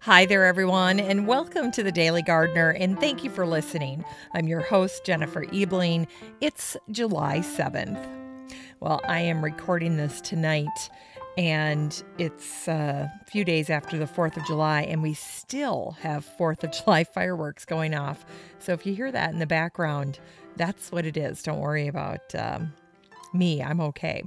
Hi there, everyone, and welcome to The Daily Gardener, and thank you for listening. I'm your host, Jennifer Ebling. It's July 7th. Well, I am recording this tonight, and it's a few days after the 4th of July, and we still have 4th of July fireworks going off. So if you hear that in the background, that's what it is. Don't worry about me, I'm okay.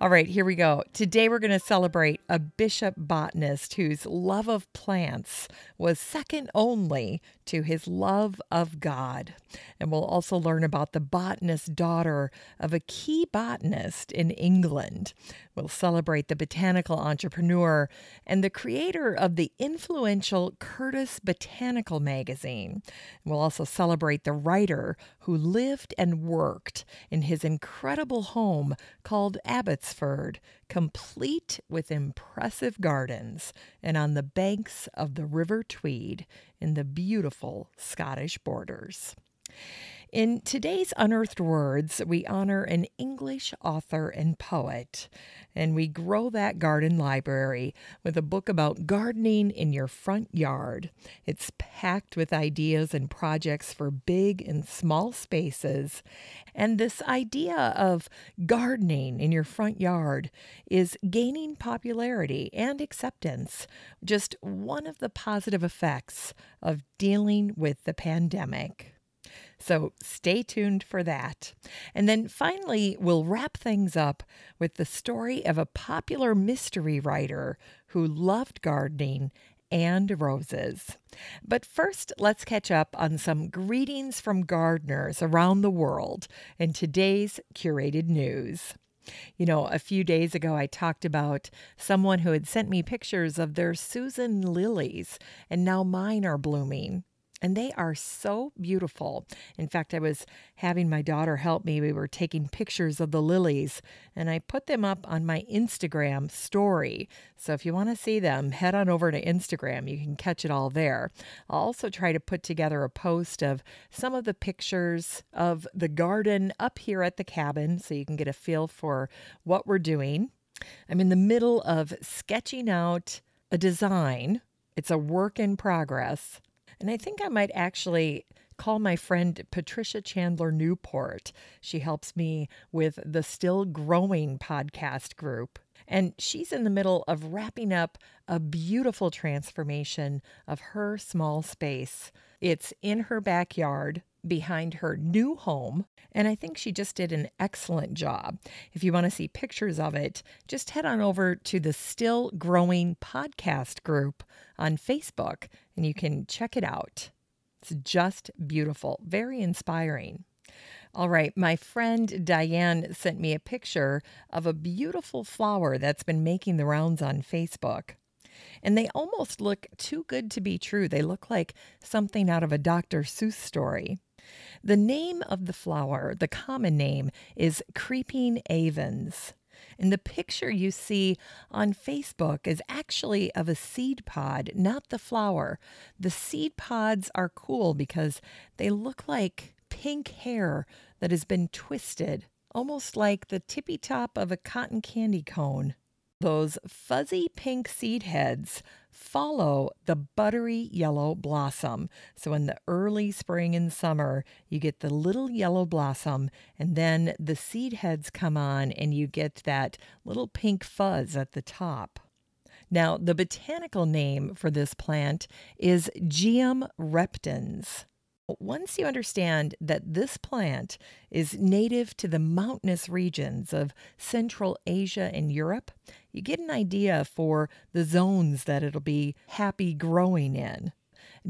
All right, here we go. Today we're going to celebrate a bishop botanist whose love of plants was second only to his love of God. And we'll also learn about the botanist daughter of a key botanist in England. We'll celebrate the botanical entrepreneur and the creator of the influential Curtis Botanical Magazine. We'll also celebrate the writer who lived and worked in his incredible home called Abbotsford, complete with impressive gardens and on the banks of the River Tweed in the beautiful Scottish borders. In today's Unearthed Words, we honor an English author and poet, and we grow that garden library with a book about gardening in your front yard. It's packed with ideas and projects for big and small spaces, and this idea of gardening in your front yard is gaining popularity and acceptance, just one of the positive effects of dealing with the pandemic. So stay tuned for that. And then finally, we'll wrap things up with the story of a popular mystery writer who loved gardening and roses. But first, let's catch up on some greetings from gardeners around the world in today's curated news. You know, a few days ago, I talked about someone who had sent me pictures of their Susan lilies, and now mine are blooming. And they are so beautiful. In fact, I was having my daughter help me. We were taking pictures of the lilies, and I put them up on my Instagram story. So if you want to see them, head on over to Instagram. You can catch it all there. I'll also try to put together a post of some of the pictures of the garden up here at the cabin so you can get a feel for what we're doing. I'm in the middle of sketching out a design. It's a work in progress. And I think I might actually call my friend Patricia Chandler Newport. She helps me with the Still Growing podcast group. And she's in the middle of wrapping up a beautiful transformation of her small space. It's in her backyard behind her new home, and I think she just did an excellent job. If you want to see pictures of it, just head on over to the Still Growing podcast group on Facebook, and you can check it out. It's just beautiful, very inspiring. All right, my friend Diane sent me a picture of a beautiful flower that's been making the rounds on Facebook. And they almost look too good to be true. They look like something out of a Dr. Seuss story. The name of the flower, the common name, is Creeping Avens. And the picture you see on Facebook is actually of a seed pod, not the flower. The seed pods are cool because they look like pink hair that has been twisted, almost like the tippy top of a cotton candy cone. Those fuzzy pink seed heads follow the buttery yellow blossom. So in the early spring and summer, you get the little yellow blossom, and then the seed heads come on and you get that little pink fuzz at the top. Now, the botanical name for this plant is Geum reptans. Once you understand that this plant is native to the mountainous regions of Central Asia and Europe, you get an idea for the zones that it'll be happy growing in.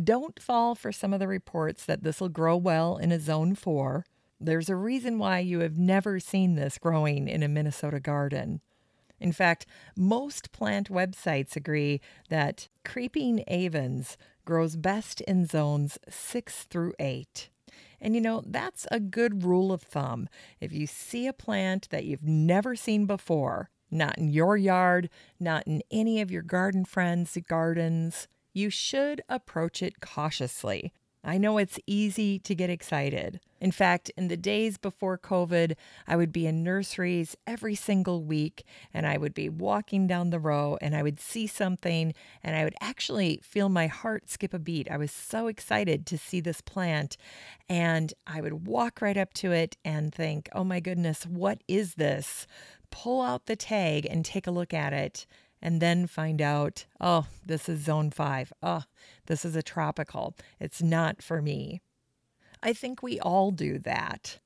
Don't fall for some of the reports that this will grow well in a zone 4. There's a reason why you have never seen this growing in a Minnesota garden. In fact, most plant websites agree that Creeping Avens grows best in zones 6 through 8. And you know, that's a good rule of thumb. If you see a plant that you've never seen before, not in your yard, not in any of your garden friends' gardens, you should approach it cautiously. I know it's easy to get excited. In fact, in the days before COVID, I would be in nurseries every single week, and I would be walking down the row, and I would see something, and I would actually feel my heart skip a beat. I was so excited to see this plant, and I would walk right up to it and think, oh my goodness, what is this? Pull out the tag and take a look at it, and then find out, oh, this is zone 5. Oh, this is a tropical. It's not for me. I think we all do that.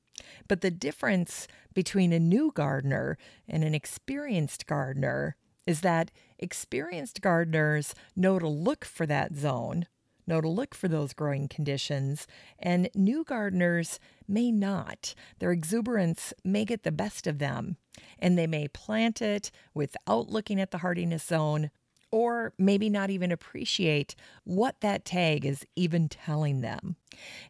But the difference between a new gardener and an experienced gardener is that experienced gardeners know to look for that zone, know to look for those growing conditions, and new gardeners may not. Their exuberance may get the best of them, and they may plant it without looking at the hardiness zone, or maybe not even appreciate what that tag is even telling them.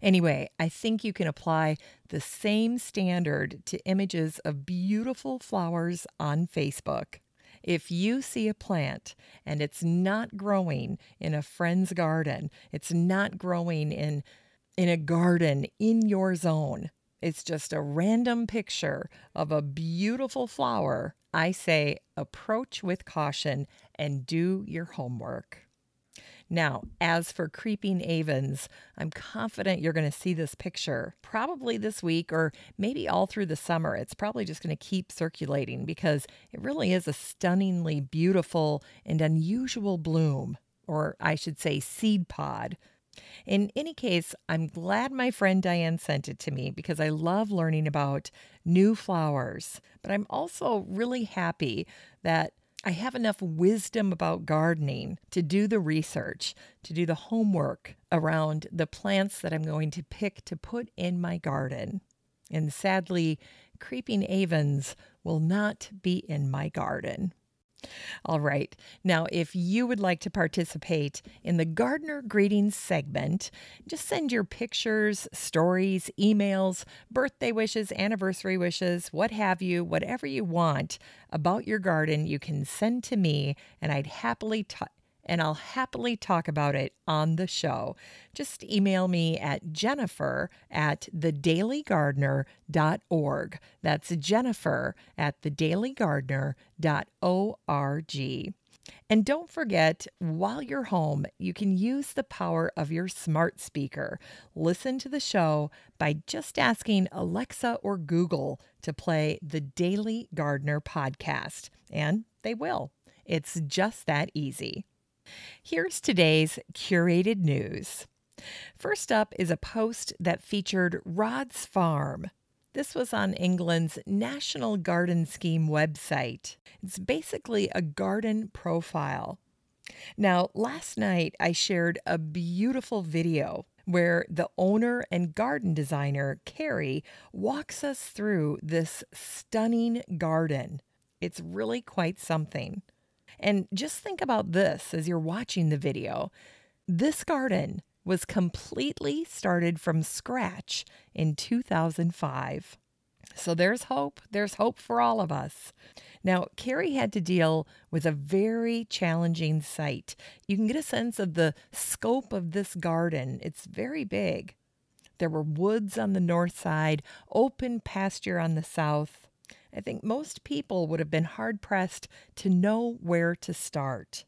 Anyway, I think you can apply the same standard to images of beautiful flowers on Facebook. If you see a plant and it's not growing in a friend's garden, it's not growing in a garden in your zone, it's just a random picture of a beautiful flower, I say approach with caution and do your homework. Now, as for creeping avens, I'm confident you're going to see this picture probably this week or maybe all through the summer. It's probably just going to keep circulating because it really is a stunningly beautiful and unusual bloom, or I should say seed pod. In any case, I'm glad my friend Diane sent it to me because I love learning about new flowers. But I'm also really happy that I have enough wisdom about gardening to do the research, to do the homework around the plants that I'm going to pick to put in my garden. And sadly, creeping avens will not be in my garden. All right. Now, if you would like to participate in the Gardener Greetings segment, just send your pictures, stories, emails, birthday wishes, anniversary wishes, what have you, whatever you want about your garden, you can send to me, and I'll happily talk about it on the show. Just email me at jennifer@thedailygardener.org. That's jennifer@thedailygardener.org. And don't forget, while you're home, you can use the power of your smart speaker. Listen to the show by just asking Alexa or Google to play the Daily Gardener podcast, and they will. It's just that easy. Here's today's curated news. First up is a post that featured Rhodds Farm. This was on England's National Garden Scheme website. It's basically a garden profile. Now, last night I shared a beautiful video where the owner and garden designer, Cary, walks us through this stunning garden. It's really quite something. And just think about this as you're watching the video. This garden was completely started from scratch in 2005. So there's hope. There's hope for all of us. Now, Cary had to deal with a very challenging site. You can get a sense of the scope of this garden. It's very big. There were woods on the north side, open pasture on the south. I think most people would have been hard-pressed to know where to start.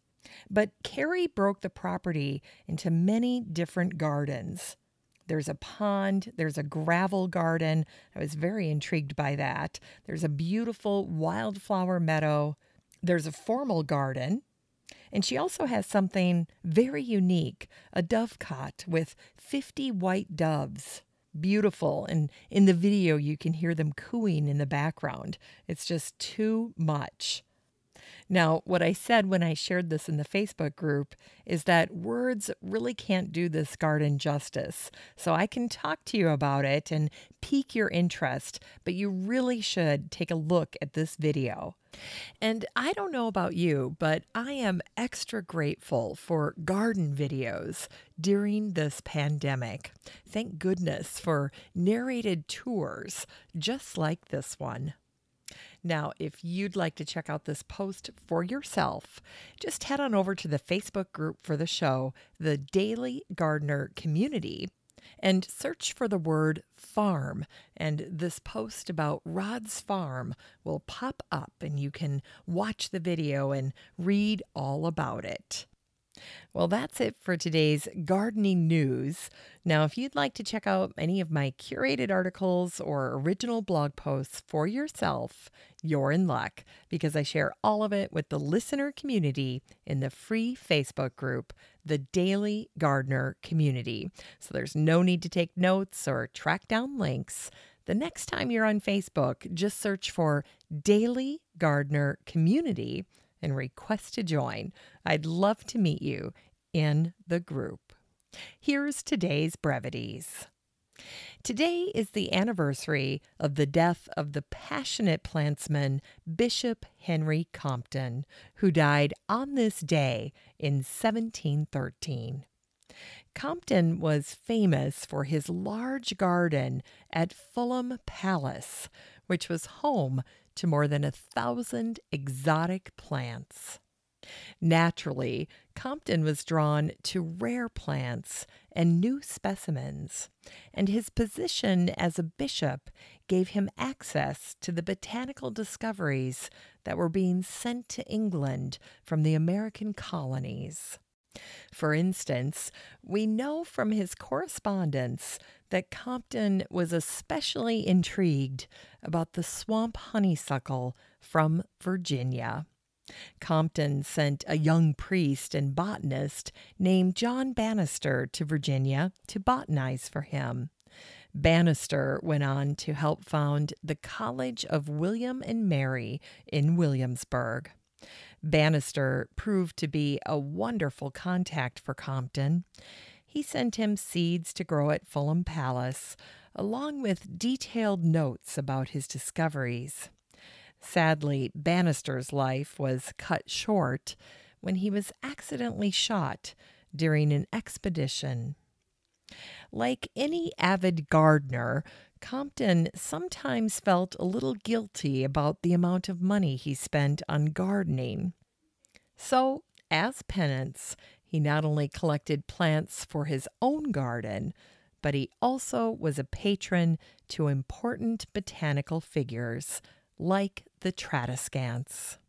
But Cary broke the property into many different gardens. There's a pond, there's a gravel garden. I was very intrigued by that. There's a beautiful wildflower meadow. There's a formal garden. And she also has something very unique, a dovecot with 50 white doves. Beautiful, and in the video you can hear them cooing in the background. It's just too much. Now, what I said when I shared this in the Facebook group is that words really can't do this garden justice. So I can talk to you about it and pique your interest, but you really should take a look at this video. And I don't know about you, but I am extra grateful for garden videos during this pandemic. Thank goodness for narrated tours just like this one. Now, if you'd like to check out this post for yourself, just head on over to the Facebook group for the show, The Daily Gardener Community, and search for the word farm, and this post about Rhodds Farm will pop up and you can watch the video and read all about it. Well, that's it for today's gardening news. Now, if you'd like to check out any of my curated articles or original blog posts for yourself, you're in luck because I share all of it with the listener community in the free Facebook group, The Daily Gardener Community. So there's no need to take notes or track down links. The next time you're on Facebook, just search for Daily Gardener Community and request to join. I'd love to meet you in the group. Here's today's brevities. Today is the anniversary of the death of the passionate plantsman Bishop Henry Compton, who died on this day in 1713. Compton was famous for his large garden at Fulham Palace, which was home to more than 1,000 exotic plants. Naturally, Compton was drawn to rare plants and new specimens, and his position as a bishop gave him access to the botanical discoveries that were being sent to England from the American colonies. For instance, we know from his correspondence that Compton was especially intrigued about the swamp honeysuckle from Virginia. Compton sent a young priest and botanist named John Bannister to Virginia to botanize for him. Bannister went on to help found the College of William and Mary in Williamsburg. Bannister proved to be a wonderful contact for Compton. He sent him seeds to grow at Fulham Palace, along with detailed notes about his discoveries. Sadly, Bannister's life was cut short when he was accidentally shot during an expedition. Like any avid gardener, Compton sometimes felt a little guilty about the amount of money he spent on gardening. So, as penance, he not only collected plants for his own garden, but he also was a patron to important botanical figures, like the Tradescants.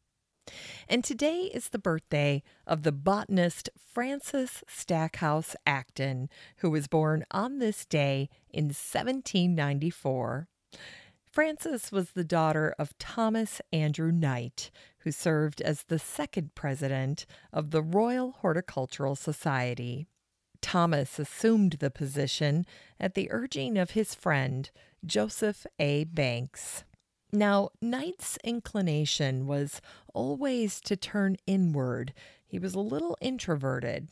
And today is the birthday of the botanist Francis Stackhouse Acton, who was born on this day in 1794. Francis was the daughter of Thomas Andrew Knight, who served as the second president of the Royal Horticultural Society. Thomas assumed the position at the urging of his friend Joseph A. Banks. Now, Knight's inclination was always to turn inward. He was a little introverted.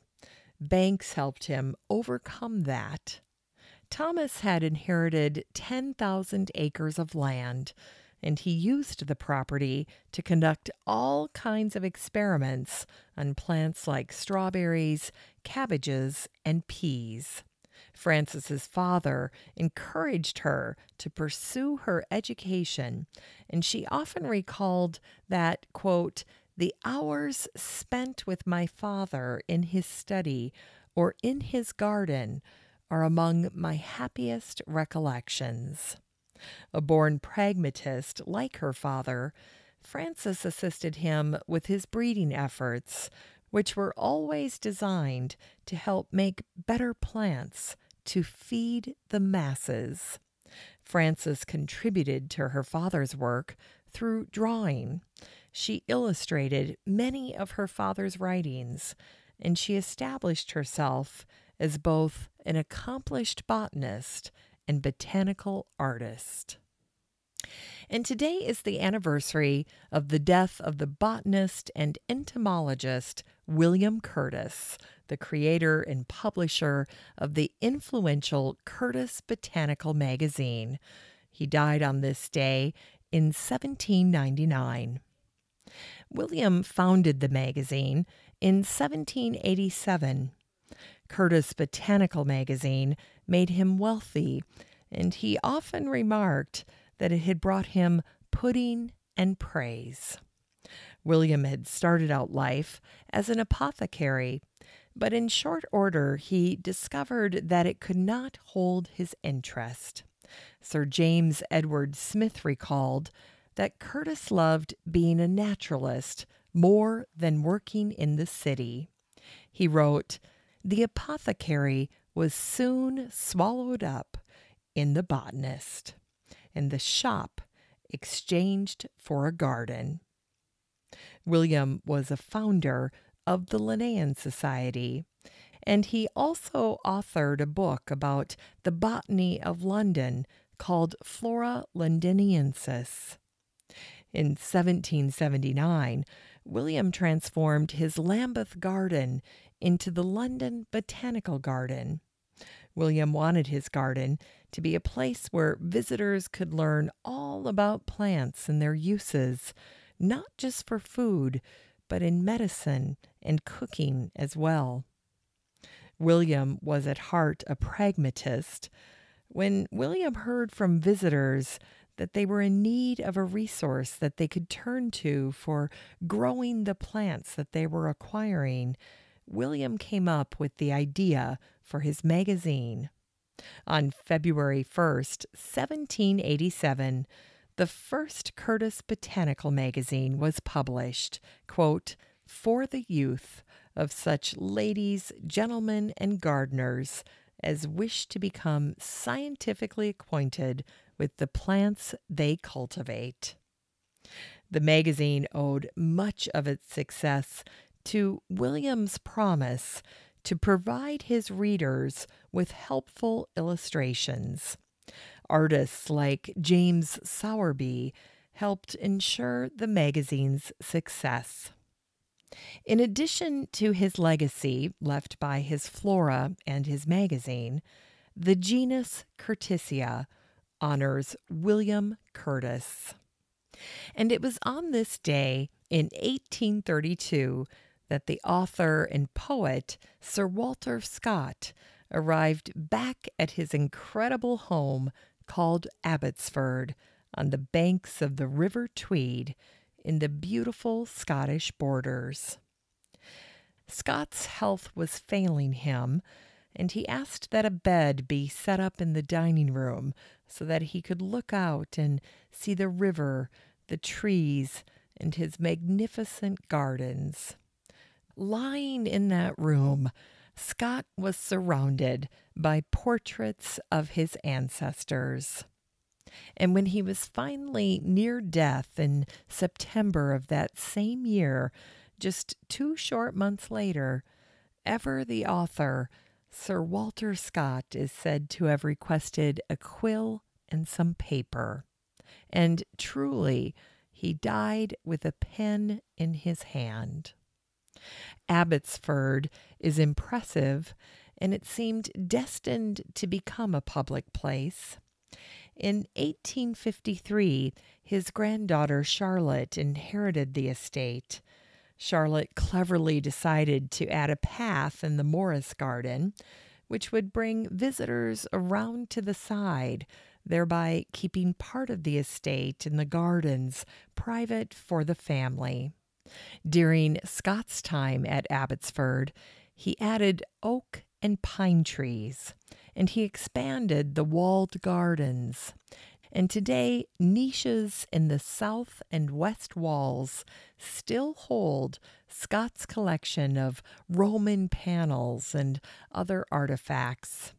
Banks helped him overcome that. Thomas had inherited 10,000 acres of land, and he used the property to conduct all kinds of experiments on plants like strawberries, cabbages, and peas. Francis's father encouraged her to pursue her education, and she often recalled that, quote, "the hours spent with my father in his study or in his garden are among my happiest recollections." A born pragmatist like her father, Francis assisted him with his breeding efforts, which were always designed to help make better plants to feed the masses. Frances contributed to her father's work through drawing. She illustrated many of her father's writings, and she established herself as both an accomplished botanist and botanical artist. And today is the anniversary of the death of the botanist and entomologist William Curtis, the creator and publisher of the influential Curtis Botanical Magazine. He died on this day in 1799. William founded the magazine in 1787. Curtis Botanical Magazine made him wealthy, and he often remarked that it had brought him pudding and praise. William had started out life as an apothecary. but in short order he discovered that it could not hold his interest. Sir James Edward Smith recalled that Curtis loved being a naturalist more than working in the city. He wrote, "The apothecary was soon swallowed up in the botanist, and the shop exchanged for a garden." William was a founder of the Linnaean Society, and he also authored a book about the botany of London called Flora Londinensis. In 1779, William transformed his Lambeth garden into the London Botanical Garden. William wanted his garden to be a place where visitors could learn all about plants and their uses, not just for food, but in medicine and cooking as well. William was at heart a pragmatist. When William heard from visitors that they were in need of a resource that they could turn to for growing the plants that they were acquiring, William came up with the idea for his magazine. On February 1st, 1787, the first Curtis Botanical Magazine was published, quote, "for the youth of such ladies, gentlemen, and gardeners as wish to become scientifically acquainted with the plants they cultivate." The magazine owed much of its success to William's promise to provide his readers with helpful illustrations. Artists like James Sowerby helped ensure the magazine's success. In addition to his legacy left by his flora and his magazine, the genus Curtisia honors William Curtis. And it was on this day in 1832 that the author and poet Sir Walter Scott arrived back at his incredible home called Abbotsford on the banks of the River Tweed in the beautiful Scottish borders. Scott's health was failing him, and he asked that a bed be set up in the dining room so that he could look out and see the river, the trees, and his magnificent gardens. Lying in that room, Scott was surrounded by portraits of his ancestors. And when he was finally near death in September of that same year, just 2 short months later, ever the author, Sir Walter Scott is said to have requested a quill and some paper, and truly he died with a pen in his hand. Abbotsford is impressive, and it seemed destined to become a public place. In 1853, his granddaughter Charlotte inherited the estate. Charlotte cleverly decided to add a path in the Morris Garden, which would bring visitors around to the side, thereby keeping part of the estate and the gardens private for the family. During Scott's time at Abbotsford, he added oak and pine trees, and he expanded the walled gardens. And today, niches in the south and west walls still hold Scott's collection of Roman panels and other artifacts.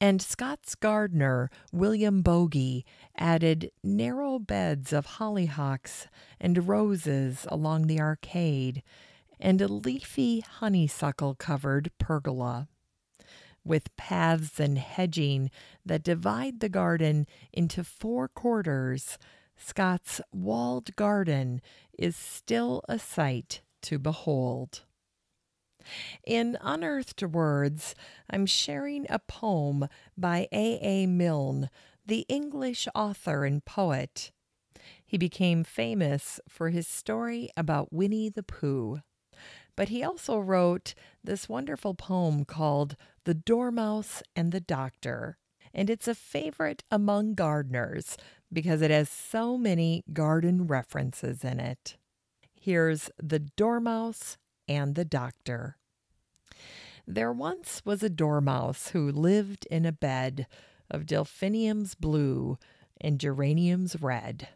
And Scott's gardener, William Bogie, added narrow beds of hollyhocks and roses along the arcade, and a leafy honeysuckle-covered pergola, with paths and hedging that divide the garden into 4 quarters. Scott's walled garden is still a sight to behold. In Unearthed Words, I'm sharing a poem by A. A. Milne, the English author and poet. He became famous for his story about Winnie the Pooh, but he also wrote this wonderful poem called The Dormouse and the Doctor, and it's a favorite among gardeners because it has so many garden references in it. Here's The Dormouse and the Doctor. There once was a dormouse who lived in a bed of delphiniums blue and geraniums red,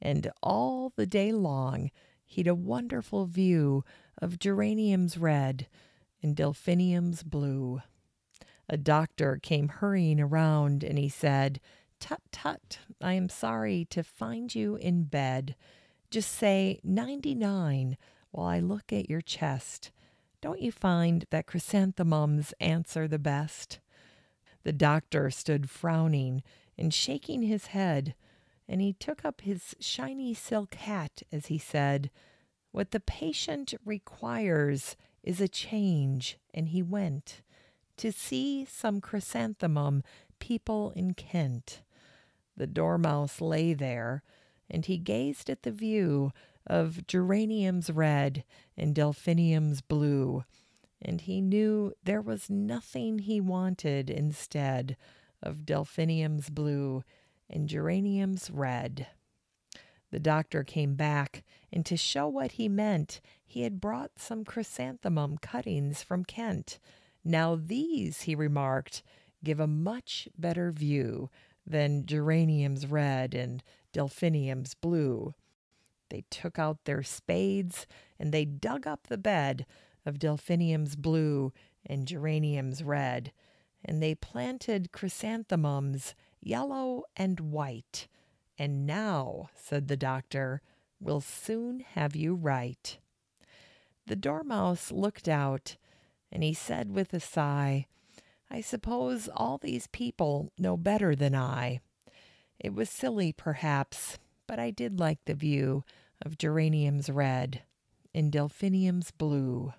and all the day long he'd a wonderful view of geraniums red and delphiniums blue. A doctor came hurrying around, and he said, "Tut, tut, I am sorry to find you in bed. Just say 99 while I look at your chest. Don't you find that chrysanthemums answer the best?" The doctor stood frowning and shaking his head, and he took up his shiny silk hat as he said, "What the patient requires is a change," and he went to see some chrysanthemum people in Kent. The dormouse lay there, and he gazed at the view of geraniums red and delphiniums blue, and he knew there was nothing he wanted instead of delphiniums blue and geraniums red. The doctor came back, and to show what he meant, he had brought some chrysanthemum cuttings from Kent. "Now these," he remarked, "give a much better view than geraniums red and delphiniums blue." They took out their spades, and they dug up the bed of delphiniums blue and geraniums red, and they planted chrysanthemums yellow and white. "And now," said the doctor, "we'll soon have you right." The dormouse looked out, and he said with a sigh, "I suppose all these people know better than I. It was silly, perhaps, but I did like the view of geraniums red and delphiniums blue."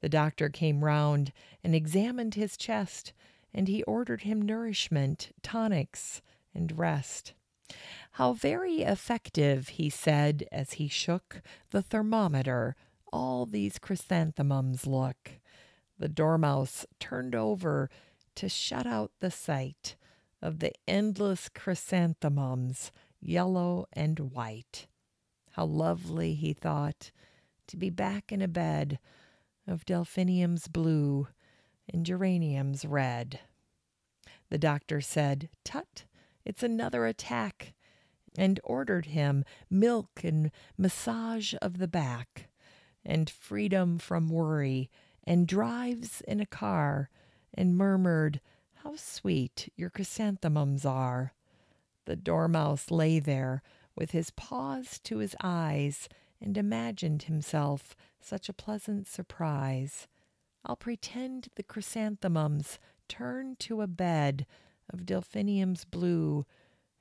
The doctor came round and examined his chest, and he ordered him nourishment, tonics, and rest. "How very effective," he said as he shook the thermometer, "all these chrysanthemums look." The dormouse turned over to shut out the sight of the endless chrysanthemums, yellow and white. How lovely, he thought, to be back in a bed of delphiniums blue and geraniums red. The doctor said, "Tut, it's another attack," and ordered him milk and massage of the back, and freedom from worry, and drives in a car, and murmured, "How sweet your chrysanthemums are." The dormouse lay there with his paws to his eyes, and imagined himself such a pleasant surprise. "I'll pretend the chrysanthemums turn to a bed of delphiniums blue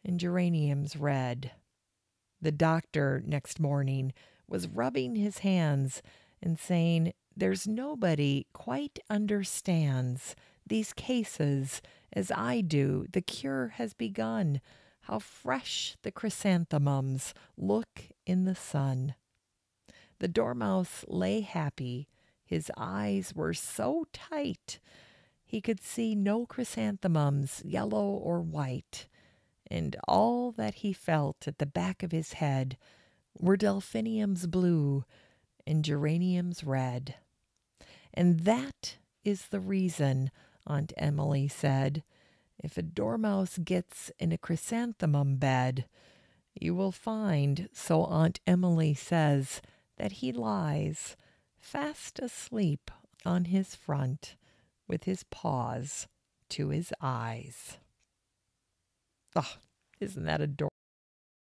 and geraniums red." The doctor next morning was rubbing his hands and saying, "There's nobody quite understands these cases as I do. The cure has begun. How fresh the chrysanthemums look in the sun." The dormouse lay happy. His eyes were so tight he could see no chrysanthemums, yellow or white, and all that he felt at the back of his head were delphiniums blue and geraniums red. "And that is the reason," Aunt Emily said, "if a dormouse gets in a chrysanthemum bed, you will find, so Aunt Emily says, that he lies fast asleep on his front with his paws to his eyes." Oh, isn't that adorable?